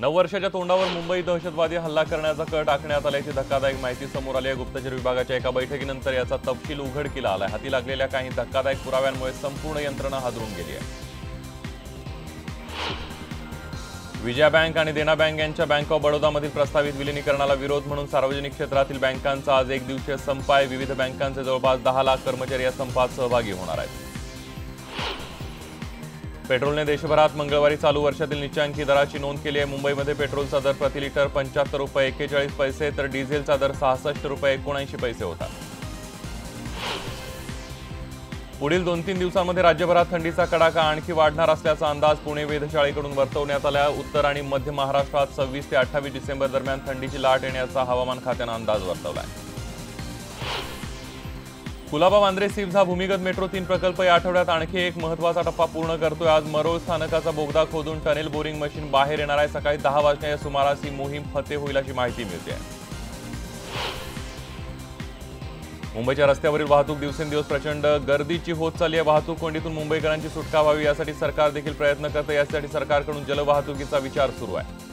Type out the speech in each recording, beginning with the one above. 9 वर्षाच्या तोंडावर मुंबई दहशतवादी हल्ला करण्याचा कट आखण्यात आल्याची धक्कादायक माहिती समोर आली आहे। गुप्तचर विभागाच्या एका बैठकीनंतर याचा तपशील उघड केला आला। हाती लागलेल्या काही धक्कादायक पुराव्यांमुळे संपूर्ण यंत्रणा हादरून गेली आहे। विजया बँक आणि देना बँक यांच्या बँक ऑफ बडोदामधील प्रस्तावित विलीनीकरणाला विरोध म्हणून सार्वजनिक क्षेत्रातील बँकांचा आज एक दिवसीय संप आहे। विविध बँकांचे जवळपास 10 लाख कर्मचारी या संपात सहभागी होणार आहेत। पेट्रोलने देशभरात मंगळवारी चालू वर्षातील निच्चांकी दराची नोंद केली आहे। मुंबईमध्ये पेट्रोलचा दर प्रति लिटर 75 रुपये 41 पैसे तर डिझेलचा दर 66 रुपये 79 पैसे होता। पुढील 2-3 दिवसांमध्ये राज्यभरात थंडीचा कडाका आणखी वाढणार असल्याचा अंदाज पुणे वेधशाळेकडून वर्तवण्यात आला। उत्तर आणि मध्य महाराष्ट्रात 26 ते 28 डिसेंबर दरम्यान थंडीची लाट येण्याचा हवामान खात्याने अंदाज वर्तवला आहे। कुलाबा वांद्रे सिप्झ भूमिगत मेट्रो 3 प्रकल्प या आठवड्यात आणखी एक महत्त्वाचा टप्पा पूर्ण करतोय। आज मरोळ स्थानकाचा बोगदा खोदून टनेल बोरिंग मशीन बाहेर येणार आहे। सकाळी 10 वाजण्याच्या सुमारास ही मोहीम फते होईल अशी माहिती मिळते। मुंबईच्या रस्त्यावरील वाहतूक दिवसेंदिवस प्रचंड गर्दीची होत चालली आहे। वाहतूक कोंडीतून मुंबईकरांची सुटका व्हावी यासाठी सरकार देखील प्रयत्न करते। यासाठी सरकारकडून जलवाहतुकीचा विचार सुरू आहे।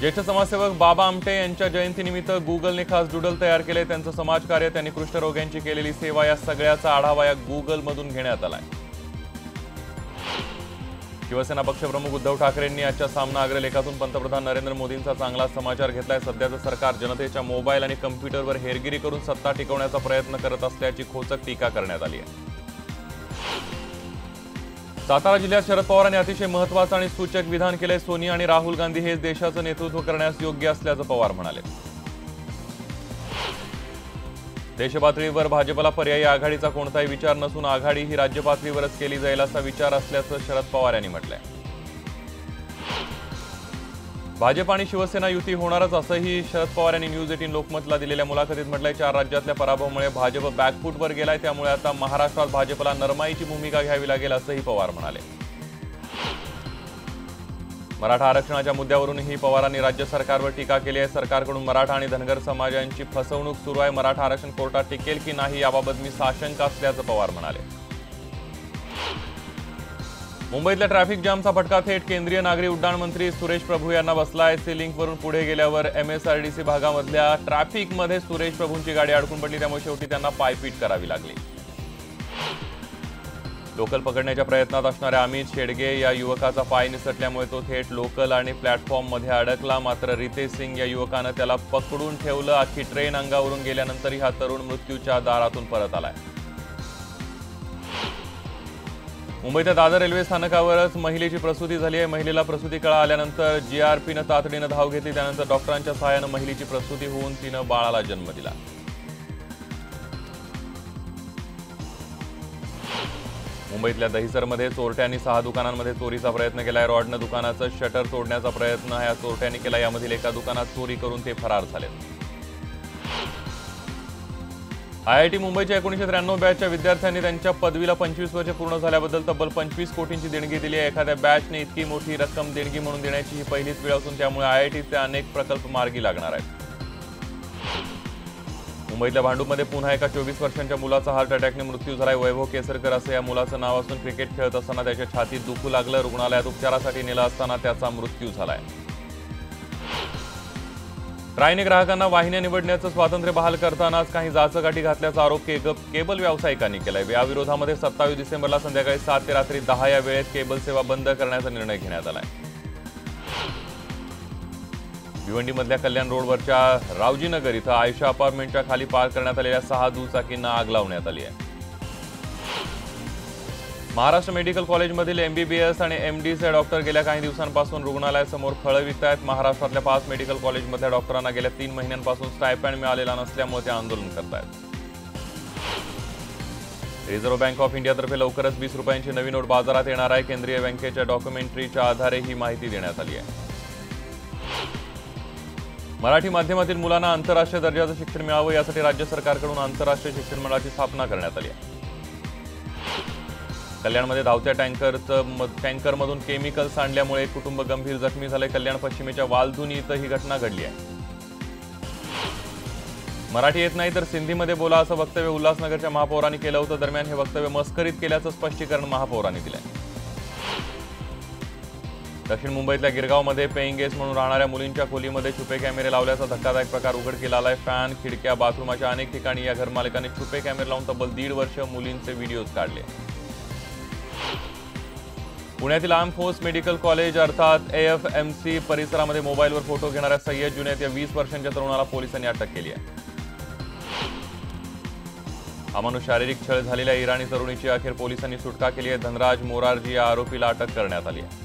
ज्येष्ठ समाजसेवक बाबा आमटे यांच्या जयंतीनिमित्त गुगलने खास डूडल तयार केले। त्यांचं समाजकार्य, त्यांनी कुष्ठरोग्यांची केलेली सेवा या सगळ्याचा आढावा या गुगलमधून घेण्यात आला आहे। शिवसेना पक्षप्रमुख उद्धव ठाकरेंनी आजच्या सामना अग्रलेखातून पंतप्रधान नरेंद्र मोदींचा चांगला समाचार घेतलाय। सध्याचं सरकार जनतेच्या मोबाईल आणि कम्प्युटरवर हेरगिरी करून सत्ता टिकवण्याचा प्रयत्न करत असल्याची खोचक टीका करण्यात आली आहे। सातारा जिल्ह्यात शरद पवारांनी अतिशय महत्त्वाचं आणि सूचक विधान केलंय। सोनिया आणि राहुल गांधी हेच देशाचं नेतृत्व करण्यास योग्य असल्याचं पवार म्हणाले। देशपातळीवर भाजपला पर्यायी आघाडीचा कोणताही विचार नसून आघाडी ही राज्यपातळीवरच केली जाईल असा विचार असल्याचं शरद पवार यांनी म्हटलंय। भाजप आणि शिवसेना युती होणारच असंही शरद पवार यांनी न्यूज 18 लोकमतला दिलेल्या मुलाखतीत म्हटलंय। 4 राज्यातल्या पराभवामुळे भाजप बॅकफूटवर गेलाय, त्यामुळे आता महाराष्ट्रात भाजपला नरमाईची भूमिका घ्यावी लागेल असंही पवार म्हणाले। मराठा आरक्षणाच्या मुद्द्यावरूनही पवारांनी राज्य सरकारवर टीका केली आहे। सरकारकडून मराठा आणि धनगर समाजांची फसवणूक सुरू आहे। मराठा आरक्षण कोर्टात टिकेल की नाही याबाबत मी साशंक असल्याचं पवार म्हणाले। मुंबईतल्या ट्रॅफिक जामचा फटका थेट केंद्रीय नागरी उड्डाण मंत्री सुरेश प्रभू यांना बसला आहे। सी लिंकवरून पुढे गेल्यावर MSRDC भागामधल्या ट्रॅफिकमध्ये सुरेश प्रभूंची गाडी अडकून पडली, त्यामुळे शेवटी त्यांना पायपीट करावी लागली। लोकल पकडण्याच्या प्रयत्नात असणाऱ्या अमित शेडगे या युवकाचा पाय निसटल्यामुळे तो थेट लोकल आणि प्लॅटफॉर्ममध्ये अडकला, मात्र रितेश सिंग या युवकानं त्याला पकडून ठेवलं। अख्खी ट्रेन अंगावरून गेल्यानंतरही हा तरुण मृत्यूच्या दारातून परत आलाय। मुंबईच्या दादर रेल्वे स्थानकावरच महिलेची प्रसूती झाली आहे। महिलेला प्रसूती कळा आल्यानंतर GRPनं तातडीनं धाव घेतली, त्यानंतर डॉक्टरांच्या सहाय्यानं महिलेची प्रसूती होऊन तिनं बाळाला जन्म दिला। मुंबईतल्या दहिसरमध्ये चोरट्यांनी 6 दुकानांमध्ये चोरीचा प्रयत्न केलाय। रॉडनं दुकानाचं शटर तोडण्याचा प्रयत्न या चोरट्यांनी केला। यामधील एका दुकानात चोरी करून ते फरार झाले। IIT मुंबईच्या 1993 बॅचच्या विद्यार्थ्यांनी त्यांच्या पदवीला 25 वर्षे पूर्ण झाल्याबद्दल तब्बल 25 कोटींची देणगी दिली आहे। एखाद्या बॅचने इतकी मोठी रक्कम देणगी म्हणून देण्याची ही पहिलीच वेळ असून त्यामुळे IITचे अनेक प्रकल्प मार्गी लागणार आहेत। मुंबईतल्या भांडूपमध्ये पुन्हा एका 24 वर्षांच्या मुलाचा हार्ट अटॅकने मृत्यू झालाय। वैभव केसरकर असं या मुलाचं नाव असून क्रिकेट खेळत असताना त्याच्या छातीत दुखू लागलं। रुग्णालयात उपचारासाठी नेलं असताना त्याचा मृत्यू झालाय। ट्रायने ग्राहकांना वाहिन्या निवडण्याचं स्वातंत्र्य बहाल करतानाच काही जाचकाठी घातल्याचा आरोप केबल व्यावसायिकांनी केलाय। याविरोधामध्ये 27 डिसेंबरला संध्याकाळी 7 ते रात्री 10 या वेळेत केबल सेवा बंद करण्याचा निर्णय घेण्यात आलाय। भिवंडीमधल्या कल्याण रोडवरच्या रावजीनगर इथं आयशा अपार्टमेंटच्या खाली पार्क करण्यात आलेल्या 6 दुचाकींना आग लावण्यात आली आहे। महाराष्ट्र मेडिकल कॉलेजमधील MBBS आणि MDचे डॉक्टर गेल्या काही दिवसांपासून रुग्णालयासमोर फळं विकत आहेत। महाराष्ट्रातल्या 5 मेडिकल कॉलेजमधल्या डॉक्टरांना गेल्या 3 महिन्यांपासून स्टायपँड मिळालेला नसल्यामुळे ते आंदोलन करत आहेत। रिझर्व्ह बँक ऑफ इंडियातर्फे लवकरच 20 रुपयांची नवी नोट बाजारात येणार आहे। केंद्रीय बँकेच्या डॉक्युमेंटरीच्या आधारे ही माहिती देण्यात आली आहे। मराठी माध्यमातील मुलांना आंतरराष्ट्रीय दर्जाचं शिक्षण मिळावं यासाठी राज्य सरकारकडून आंतरराष्ट्रीय शिक्षण मंडळाची स्थापना करण्यात आली आहे। कल्याणमध्ये धावत्या टँकरमधून केमिकल सांडल्यामुळे एक कुटुंब गंभीर जखमी झाले। कल्याण पश्चिमेच्या वालधुनी इथं ही घटना घडली आहे। मराठी येत नाही तर सिंधीमध्ये बोला असं वक्तव्य उल्हासनगरच्या महापौरांनी केलं होतं। दरम्यान हे वक्तव्य मस्करीत केल्याचं स्पष्टीकरण महापौरांनी दिलं आहे। दक्षिण मुंबईतल्या गिरगावमध्ये पेईंग गेस्ट म्हणून राहणाऱ्या मुलींच्या खोलीमध्ये छुपे कॅमेरे लावल्याचा धक्कादायक प्रकार उघडकीला आलाय। फॅन, खिडक्या, बाथरूमच्या अनेक ठिकाणी या घरमालकांनी छुपे कॅमेरे लावून तब्बल 1.5 वर्ष मुलींचे व्हिडिओज काढले। पुण्यातील आर्म फोर्स मेडिकल कॉलेज अर्थात AFMC परिसरामध्ये मोबाईलवर फोटो घेणाऱ्या सय्यद जुनैद या 20 वर्षांच्या तरुणाला पोलिसांनी अटक केली आहे। अमानुष शारीरिक छळ झालेल्या इराणी तरुणीची अखेर पोलिसांनी सुटका केली आहे। धनराज मोरारजी या आरोपीला अटक करण्यात आली आहे।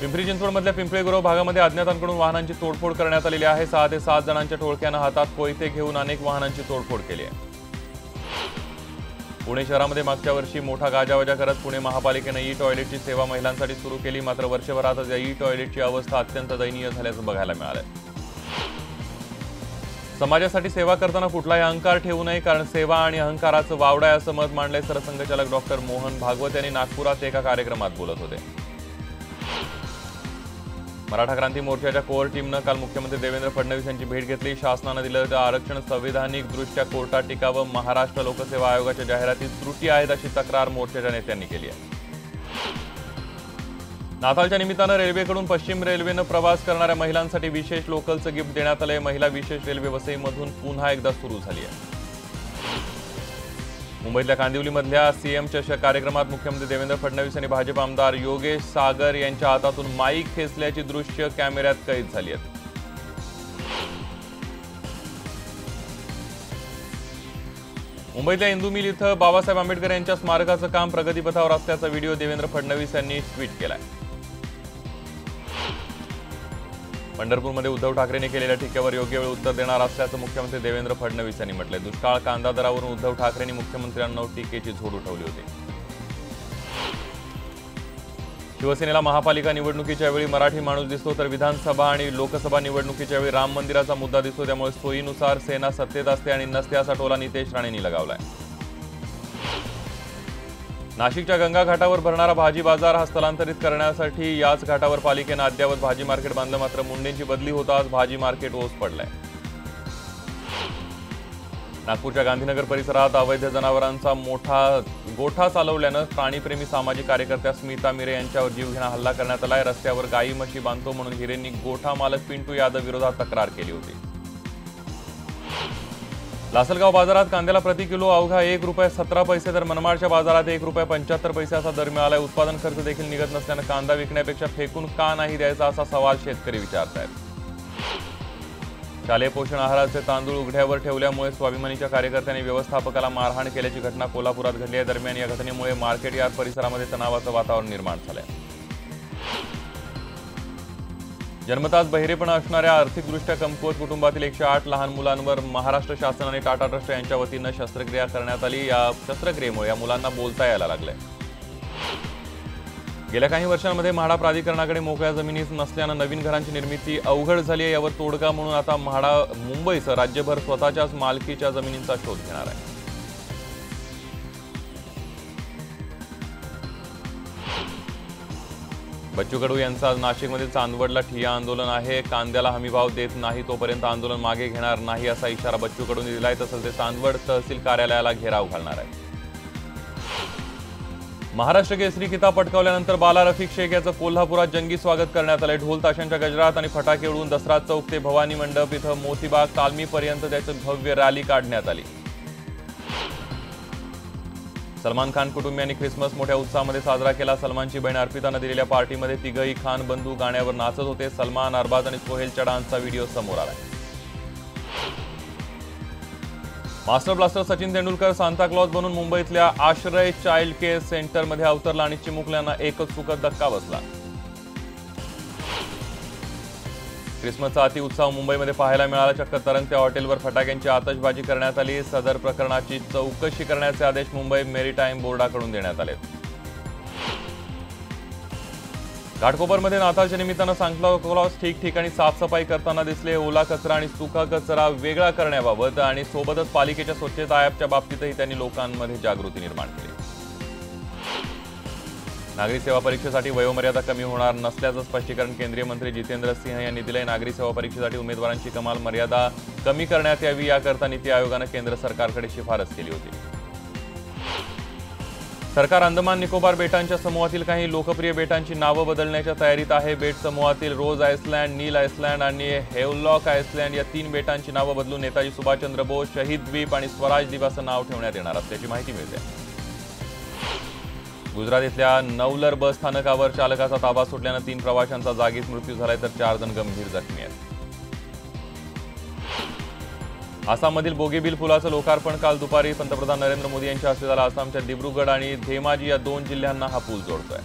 पिंपरी चिंचवडमधल्या पिंपळेगुरव भागामध्ये अज्ञातांकडून वाहनांची तोडफोड करण्यात आलेली आहे। 6 ते 7 जणांच्या टोळक्यानं हातात कोयते घेऊन अनेक वाहनांची तोडफोड केली आहे। पुणे शहरामध्ये मागच्या वर्षी मोठा गाजावाजा करत पुणे महापालिकेनं ई टॉयलेटची सेवा महिलांसाठी सुरू केली, मात्र वर्षभरातच या ई टॉयलेटची अवस्था अत्यंत दयनीय झाल्याचं बघायला मिळालं। समाजासाठी सेवा करताना कुठलाही अहंकार ठेवू नये, कारण सेवा आणि अहंकाराचं वावड आहे असं मत मांडलंय सरसंघचालक डॉक्टर मोहन भागवत यांनी नागपुरात एका कार्यक्रमात बोलत होते। मराठा क्रांती मोर्चाच्या कोअर टीमनं काल मुख्यमंत्री देवेंद्र फडणवीस यांची भेट घेतली। शासनानं दिलेलं आरक्षण संवैधानिक दृष्ट्या कोर्टात टिकावं, महाराष्ट्र लोकसेवा आयोगाच्या जाहिरातीत त्रुटी आहेत अशी तक्रार मोर्चाच्या नेत्यांनी केली आहे। नाताळच्या निमित्तानं रेल्वेकडून पश्चिम रेल्वेनं प्रवास करणाऱ्या महिलांसाठी विशेष लोकलचं गिफ्ट देण्यात आलंय। महिला विशेष रेल्वे वसईमधून पुन्हा एकदा सुरू झाली आहे। मुंबईतल्या कांदिवलीमधल्या CM चषक कार्यक्रमात मुख्यमंत्री देवेंद्र फडणवीस आणि भाजप आमदार योगेश सागर यांच्या हातातून माईक खेचल्याची दृश्य कॅमेऱ्यात कैद झाली आहेत। मुंबईतल्या इंदू मिल इथं बाबासाहेब आंबेडकर यांच्या स्मारकाचं काम प्रगतीपथावर असल्याचा व्हिडिओ देवेंद्र फडणवीस यांनी ट्विट केलाय। पंढरपूरमध्ये उद्धव ठाकरेंनी केलेल्या टीकेवर योग्य वेळ उत्तर देणार असल्याचं मुख्यमंत्री देवेंद्र फडणवीस यांनी म्हटलंय। दुष्काळ, कांदा दरावरून उद्धव ठाकरेंनी मुख्यमंत्र्यांवर टीकेची झोड उठवली होती। शिवसेनेला महापालिका निवडणुकीच्या वेळी मराठी माणूस दिसतो, तर विधानसभा आणि लोकसभा निवडणुकीच्या वेळी राम मंदिराचा मुद्दा दिसतो। त्यामुळे सोयीनुसार सेना सत्तेत असते आणि नसते असा टोला नितेश राणेंनी लगावलाय। नाशिकच्या गंगा घाटावर भरणारा भाजी बाजार हा स्थलांतरित करण्यासाठी याच घाटावर पालिकेनं अद्यावत भाजी मार्केट बांधलं, मात्र मुंडेंची बदली होताच भाजी मार्केट ओस पडलंय। नागपूरच्या गांधीनगर परिसरात अवैध जनावरांचा मोठा गोठा चालवल्यानं प्राणीप्रेमी सामाजिक कार्यकर्त्या स्मिता मिरे यांच्यावर जीवघेणा हल्ला करण्यात आलाय। रस्त्यावर गायी म्हशी बांधतो म्हणून हिरेंनी गोठा मालक पिंटू यादव विरोधात तक्रार केली होती। लासलगाव बाजारात कांद्याला प्रति किलो अवघा ₹1.17, तर मनमाडच्या बाजारात ₹1.75 असा दर मिळालाय। उत्पादन खर्च देखील निघत नसल्यानं कांदा विकण्यापेक्षा फेकून का नाही द्यायचा असा सवाल शेतकरी विचारतायत। शालेय पोषण आहाराचे तांदूळ उघड्यावर ठेवल्यामुळे स्वाभिमानीच्या कार्यकर्त्यांनी व्यवस्थापकाला मारहाण केल्याची घटना कोल्हापुरात घडली आहे। दरम्यान या घटनेमुळे मार्केट यार्ड परिसरामध्ये तणावाचं वातावरण निर्माण झालं आहे। जन्मताच बहिरेपणा असणाऱ्या आर्थिकदृष्ट्या कमकुवत कुटुंबातील 108 लहान मुलांवर महाराष्ट्र शासन आणि टाटा ट्रस्ट यांच्या वतीनं शस्त्रक्रिया करण्यात आली। या शस्त्रक्रियेमुळे या मुलांना बोलता यायला लागलंय। गेल्या काही वर्षांमध्ये म्हाडा प्राधिकरणाकडे मोकळ्या जमिनीच नसल्यानं नवीन घरांची निर्मिती अवघड झाली आहे। यावर तोडगा म्हणून आता म्हाडा मुंबईसह राज्यभर स्वतःच्याच मालकीच्या जमिनींचा शोध घेणार आहे। बच्चू कडू यांचा आज नाशिकमध्ये चांदवडला ठिय्या आंदोलन आहे। कांद्याला हमीभाव देत नाही तोपर्यंत आंदोलन मागे घेणार नाही असा इशारा बच्चू कडूंनी दिलाय। तसंच ते चांदवड तहसील कार्यालयाला घेराव घालणार आहे। महाराष्ट्र केसरी किताब पटकावल्यानंतर बाला रफिक शेख यांचं कोल्हापुरात जंगी स्वागत करण्यात आलं। ढोल ताशांच्या गजरात आणि फटाके उडवून दसरा चौक ते भवानी मंडप इथं मोतीबाग तालमीपर्यंत त्याचं भव्य रॅली काढण्यात आली। सलमान खान कुटुंबियांनी ख्रिसमस मोठ्या उत्साहामध्ये साजरा केला। सलमानची बहीण अर्पितानं दिलेल्या पार्टीमध्ये तिघही खान बंधू गाण्यावर नाचत होते। सलमान, अरबाज आणि सोहेल चढानचा व्हिडिओ समोर आला। Master blaster Sachin Tendulkar Santa Claus बनून मुंबईतल्या आश्रय चाइल्ड केअर सेंटरमध्ये अवतरला आणि चिमुकल्यांना एकच सुखद धक्का बसला। क्रिसमसचा अतिउत्साह मुंबईमध्ये पाहायला मिळाला। चक्क तरंगत्या हॉटेलवर फटाक्यांची आतषबाजी करण्यात आली। सदर प्रकरणाची चौकशी करण्याचे आदेश मुंबई मेरीटाईम बोर्डाकडून देण्यात आले। घाटकोपरमध्ये नाताळच्या निमित्तानं सांता क्लॉज ठिकठिकाणी साफसफाई करताना दिसले। ओला कचरा आणि सुका कचरा वेगळा करण्याबाबत आणि सोबतच पालिकेच्या स्वच्छता ॲपच्या बाबतीतही त्यांनी लोकांमध्ये जागृती निर्माण केली। नागरी सेवा परीक्षेसाठी वयोमर्यादा कमी होणार नसल्याचं स्पष्टीकरण केंद्रीय मंत्री जितेंद्र सिंह यांनी दिलंय। नागरी सेवा परीक्षेसाठी उमेदवारांची कमाल मर्यादा कमी करण्यात यावी याकरता नीती आयोगानं केंद्र सरकारकडे शिफारस केली होती। सरकार अंदमान निकोबार बेटांच्या समूहातील काही लोकप्रिय बेटांची नावं बदलण्याच्या तयारीत आहे। बेट समूहातील रोज आयसलँड, नील आयसलँड आणि हेवलॉक आयसलँड या तीन बेटांची नावं बदलून नेताजी सुभाषचंद्र बोस, शहीद द्वीप आणि स्वराज द्वीप असं नाव ठेवण्यात येणार असल्याची माहिती मिळते। गुजरातीतल्या नवलर बस स्थानकावर चालकाचा ताबा सुटल्यानं 3 प्रवाशांचा जागीच मृत्यू झालाय, तर 4 जण गंभीर जखमी आहेत। आसाममधील बोगीबील पुलाचं लोकार्पण काल दुपारी पंतप्रधान नरेंद्र मोदी यांच्या हस्ते झालं। आसामच्या दिब्रुगड आणि धेमाजी या 2 जिल्ह्यांना हा पूल जोडतोय।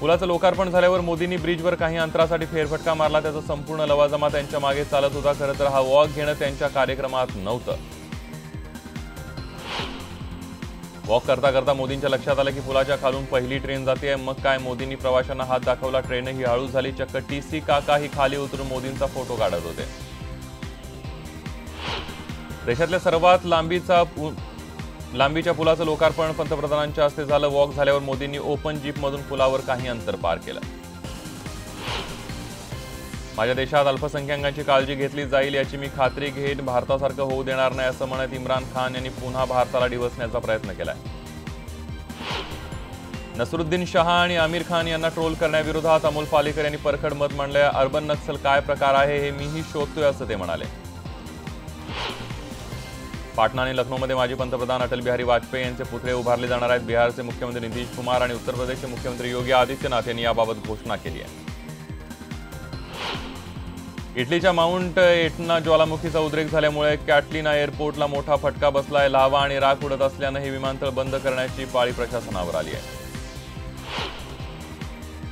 पुलाचं लोकार्पण झाल्यावर मोदींनी ब्रिजवर काही अंतरासाठी फेरफटका मारला, त्याचा संपूर्ण लवाजमा त्यांच्या मागे चालत होता। खरं तर हा वॉक घेणं त्यांच्या कार्यक्रमात नव्हतं। वॉक करता करता मोदींच्या लक्षात आलं की पुलाच्या खालून पहिली ट्रेन जाते आहे। मग काय, मोदींनी प्रवाशांना हात दाखवला, ट्रेन ही हळू झाली। चक्क टीसी काका ही खाली उतरून मोदींचा फोटो काढत होते। देशातल्या सर्वात लांबीच्या पुलाचं लोकार्पण पंतप्रधानांच्या हस्ते झालं। वॉक झाल्यावर मोदींनी ओपन जीपमधून पुलावर काही अंतर पार केलं। माझ्या देशात अल्पसंख्याकांची काळजी घेतली जाईल याची मी खात्री घेत भारतासारखं होऊ देणार नाही असं म्हणत इम्रान खान यांनी पुन्हा भारताला डिवसण्याचा प्रयत्न केलाय। नसरुद्दीन शाह आणि आमिर खान यांना ट्रोल करण्याविरोधात अमोल पालेकर यांनी परखड मत मांडलंय। अर्बन नक्सल काय प्रकार आहे हे मीही शोधतोय असं ते म्हणाले। पाटणा आणि लखनौमध्ये माजी पंतप्रधान अटल बिहारी वाजपेयी यांचे पुतळे उभारले जाणार आहेत। बिहारचे मुख्यमंत्री नीतीश कुमार आणि उत्तर प्रदेशचे मुख्यमंत्री योगी आदित्यनाथ यांनी याबाबत घोषणा केली आहे। इटलीच्या माउंट एटना ज्वालामुखीचा उद्रेक झाल्यामुळे कॅटलिना एअरपोर्टला मोठा फटका बसलाय। लावा आणि राख उडत असल्यानं हे विमानतळ बंद करण्याची पाळी प्रशासनावर आली आहे।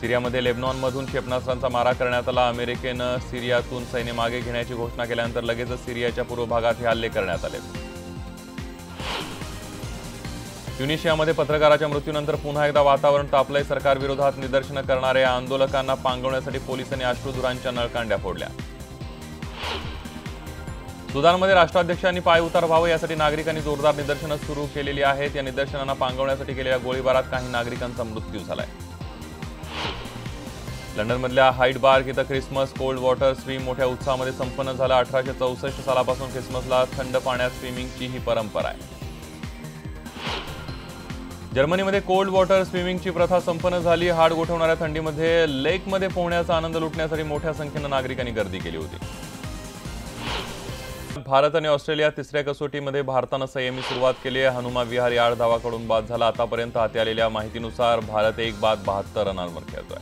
सिरियामध्ये लेबनॉनमधून क्षेपणास्त्रांचा मारा करण्यात आला। अमेरिकेनं सिरियातून सैन्य मागे घेण्याची घोषणा केल्यानंतर लगेचच सिरियाच्या पूर्व भागात हे हल्ले करण्यात आले। ट्युनिशियामध्ये पत्रकाराच्या मृत्यूनंतर पुन्हा एकदा वातावरण तापलंय। सरकारविरोधात निदर्शनं करणाऱ्या आंदोलकांना पांगवण्यासाठी पोलिसांनी अश्रूधुरांच्या नळकांड्या फोडल्या। सुदानमध्ये राष्ट्राध्यक्षांनी पाय उतार व्हावं यासाठी नागरिकांनी जोरदार निदर्शनं सुरू केलेली आहेत। या निदर्शनांना पांगवण्यासाठी केलेल्या गोळीबारात काही नागरिकांचा मृत्यू झालाय। लंडनमधल्या हाईड पार्क इथं ख्रिसमस कोल्ड वॉटर स्विम मोठ्या उत्साहामध्ये संपन्न झाला। 1864 सालापासून ख्रिसमसला थंड पाण्यात स्विमिंगची ही परंपरा आहे। जर्मनीमध्ये कोल्ड वॉटर स्विमिंगची प्रथा संपन्न झाली। हाड गोठवणाऱ्या थंडीमध्ये लेकमध्ये पोहण्याचा आनंद लुटण्यासाठी मोठ्या संख्येनं नागरिकांनी गर्दी केली होती। भारत आणि ऑस्ट्रेलिया तिसऱ्या कसोटीमध्ये भारतानं संयमी सुरुवात केली आहे। हनुमा विहारी 8 धावांकडून बाद झाला। आतापर्यंत हाती आलेल्या माहितीनुसार भारत 1 बाद 72 रनांवर खेळतोय।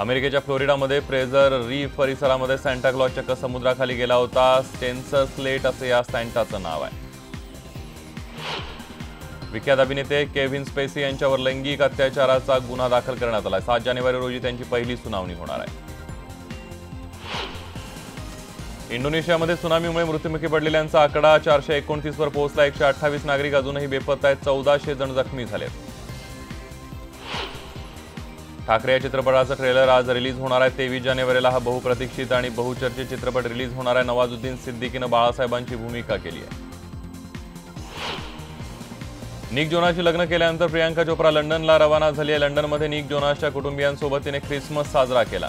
अमेरिकेच्या फ्लोरिडामध्ये प्रेझर रीफ परिसरामध्ये सँटाक्लॉज चक्क समुद्राखाली गेला होता। स्टेन्सर स्लेट असं या सँटाचं नाव आहे। विख्यात अभिनेते केव्हिन स्पेसी यांच्यावर लैंगिक अत्याचाराचा गुन्हा दाखल करण्यात आला आहे। 7 जानेवारी रोजी त्यांची पहिली सुनावणी होणार आहे। इंडोनेशियामध्ये सुनामीमुळे मृत्युमुखी पडलेल्यांचा आकडा 429 वर पोहोचला। 128 नागरिक अजूनही बेपत्ता आहेत। 1400 जण जखमी झालेत। ठाकरे या चित्रपटाचं ट्रेलर आज रिलीज होणार आहे। 23 जानेवारीला हा बहुप्रतीक्षित आणि बहुचर्चित चित्रपट रिलीज होणार आहे। नवाजुद्दीन सिद्दीकीनं बाळासाहेबांची भूमिका केली आहे। निक जोनासशी लग्न केल्यानंतर प्रियांका चोप्रा लंडनला रवाना झाली आहे। लंडनमध्ये निक जोनासच्या कुटुंबियांसोबत तिने ख्रिसमस साजरा केला।